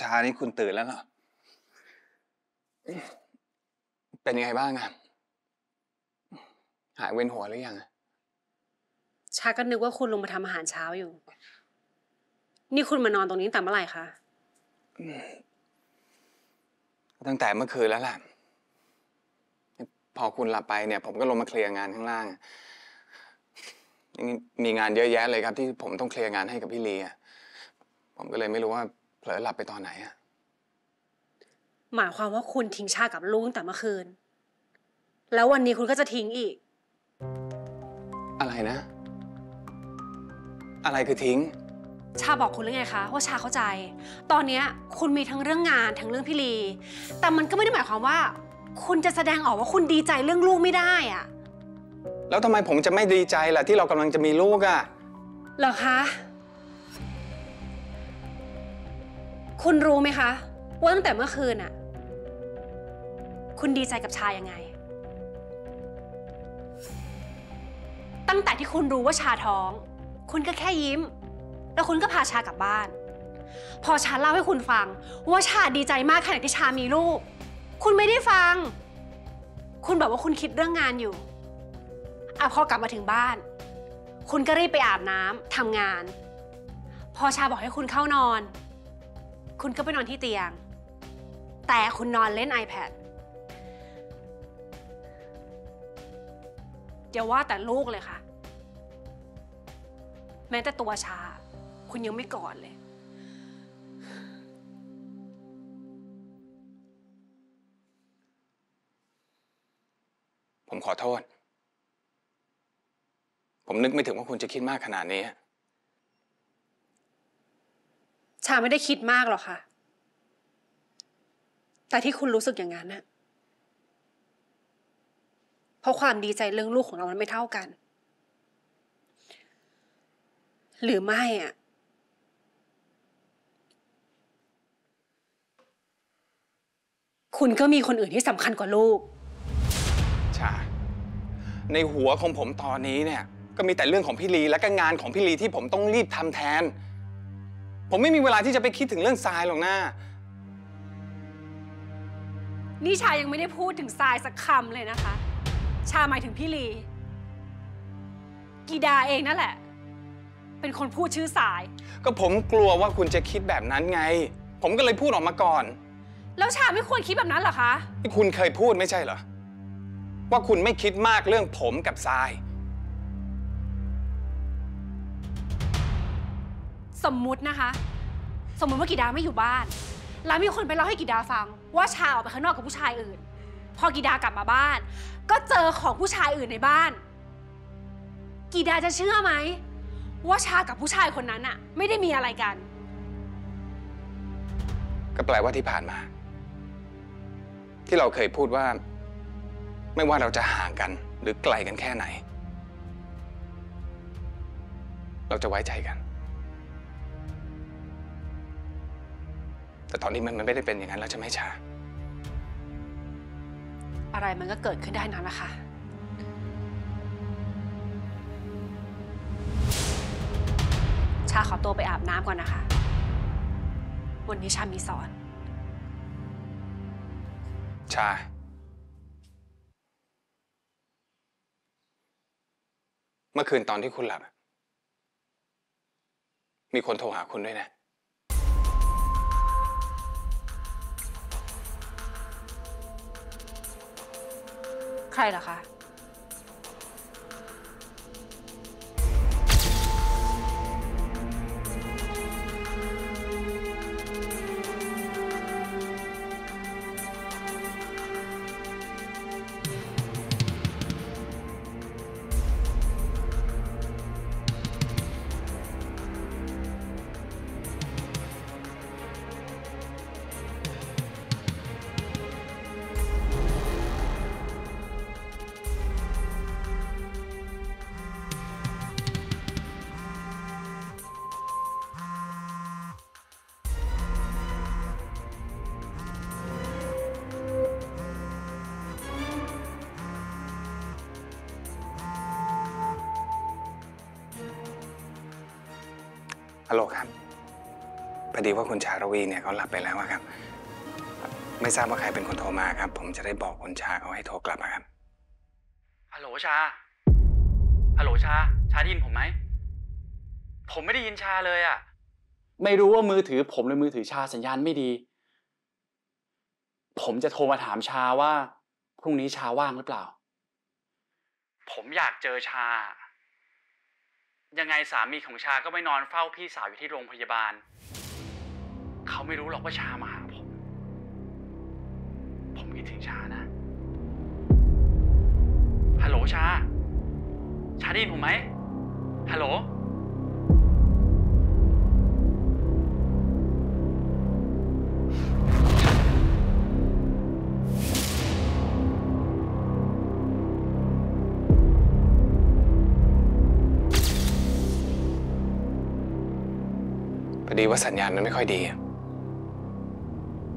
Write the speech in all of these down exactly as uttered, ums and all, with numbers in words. ชานี่คุณตื่นแล้วเหรอเป็นยังไงบ้างอะหายเวียนหัวหรือยังชาก็นึกว่าคุณลงมาทำอาหารเช้าอยู่นี่คุณมานอนตรงนี้ตั้งแต่เมื่อไหร่คะตั้งแต่เมื่อคืนแล้วแหละพอคุณหลับไปเนี่ยผมก็ลงมาเคลียร์งานข้างล่างมีงานเยอะแยะเลยครับที่ผมต้องเคลียร์งานให้กับพี่ลีอ่ะผมก็เลยไม่รู้ว่าเผลอหลับไปตอนไหนอ่ะหมายความว่าคุณทิ้งชากับลุงตั้งแต่เมื่อคืนแล้ววันนี้คุณก็จะทิ้งอีกอะไรนะอะไรคือทิ้งชาบอกคุณแล้วไงคะว่าชาเข้าใจตอนนี้คุณมีทั้งเรื่องงานทั้งเรื่องพี่ลีแต่มันก็ไม่ได้หมายความว่าคุณจะแสดงออกว่าคุณดีใจเรื่องลูกไม่ได้อะแล้วทำไมผมจะไม่ดีใจล่ะที่เรากำลังจะมีลูกอะเหรอคะคุณรู้ไหมคะว่าตั้งแต่เมื่อคืนอะคุณดีใจกับชายังไงตั้งแต่ที่คุณรู้ว่าชาท้องคุณก็แค่ยิ้มแล้วคุณก็พาชากลับบ้านพอชาเล่าให้คุณฟังว่าชาดีใจมากขณะที่ชามีลูกคุณไม่ได้ฟังคุณบอกว่าคุณคิดเรื่องงานอยู่อ่ะพอกลับมาถึงบ้านคุณก็รีบไปอาบน้ำทำงานพอชาบอกให้คุณเข้านอนคุณก็ไปนอนที่เตียงแต่คุณนอนเล่น ไอแพด อย่าว่าแต่ลูกเลยค่ะแม้แต่ตัวชาคุณยังไม่กอดเลยผมขอโทษผมนึกไม่ถึงว่าคุณจะคิดมากขนาดนี้ชาไม่ได้คิดมากหรอกค่ะแต่ที่คุณรู้สึกอย่างนั้นนะเพราะความดีใจเรื่องลูกของเรามันไม่เท่ากันหรือไม่อะคุณก็มีคนอื่นที่สำคัญกว่าลูกชาในหัวของผมตอนนี้เนี่ยก็มีแต่เรื่องของพี่ลีและก็งานของพี่ลีที่ผมต้องรีบทำแทนผมไม่มีเวลาที่จะไปคิดถึงเรื่องทรายหรอกนะนี่ชายังไม่ได้พูดถึงทรายสักคำเลยนะคะชาหมายถึงพี่ลีกีดาเองนั่นแหละเป็นคนพูดชื่อสายก็ผมกลัวว่าคุณจะคิดแบบนั้นไงผมก็เลยพูดออกมาก่อนแล้วชาไม่ควรคิดแบบนั้นเหรอคะคุณเคยพูดไม่ใช่เหรอว่าคุณไม่คิดมากเรื่องผมกับทรายสมมุตินะคะสมมุติว่ากีดาไม่อยู่บ้านแล้วมีคนไปเล่าให้กีดาฟังว่าชาออกไปข้างนอกกับผู้ชายอื่นพอกีดากลับมาบ้านก็เจอของผู้ชายอื่นในบ้านกีดาจะเชื่อไหมว่าชากับผู้ชายคนนั้นน่ะไม่ได้มีอะไรกันก็แปลว่าที่ผ่านมาที่เราเคยพูดว่าไม่ว่าเราจะห่างกันหรือไกลกันแค่ไหนเราจะไว้ใจกันแต่ตอนนี้มันมันไม่ได้เป็นอย่างนั้นแล้วใช่ไหมชาอะไรมันก็เกิดขึ้นได้นั้นนะคะชาขอตัวไปอาบน้ำก่อนนะคะวันนี้ชามีสอนชาเมื่อคืนตอนที่คุณหลับมีคนโทรหาคุณด้วยนะใครเหรอคะฮัลโหลครับไป ดีว่าคุณชารวีเนี่ยเขาหลับไปแล้วครับไม่ทราบว่าใครเป็นคนโทรมาครับผมจะได้บอกคุณชาเขาให้โทรกลับมาครับฮัลโหลชาฮัลโหลชาชาได้ยินผมไหมผมไม่ได้ยินชาเลยอ่ะไม่รู้ว่ามือถือผมหรือมือถือชาสัญญาณไม่ดีผมจะโทรมาถามชาว่าพรุ่งนี้ชาว่างหรือเปล่าผมอยากเจอชายังไงสามีของชาก็ไม่นอนเฝ้าพี่สาวอยู่ที่โรงพยาบาลเขาไม่รู้หรอกว่าชามาหาผมผมคิดถึงชานะฮัลโหลชาชาได้ยินผมไหมฮัลโหลพอดีว่าสัญญาณมันไม่ค่อยดี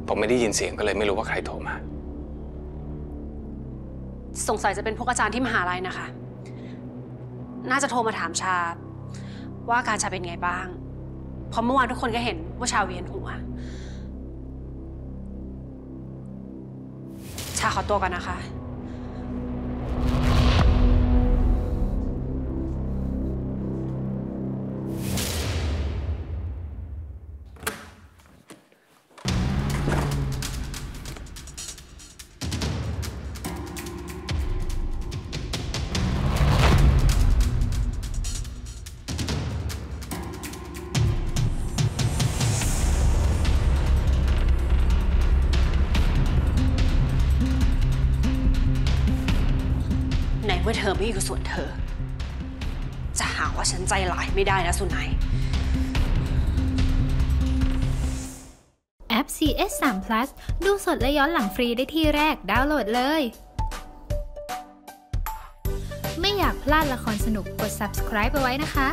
ผมไม่ได้ยินเสียงก็เลยไม่รู้ว่าใครโทรมาสงสัยจะเป็นพวกอาจารย์ที่มหาลัยนะคะน่าจะโทรมาถามชาว่าอาการชาเป็นไงบ้างเพราะเมื่อวานทุกคนก็เห็นว่าชาเวียนหัวชาขอตัวก่อนนะคะเธอไม่อยู่ส่วนเธอจะหาว่าฉันใจร้ายไม่ได้นะสุนัยแอป ซี เอส สาม พลัส ดูสดและย้อนหลังฟรีได้ที่แรกดาวน์โหลดเลยไม่อยากพลาดละครสนุกกด ซับสไครบ์ เอาไว้นะคะ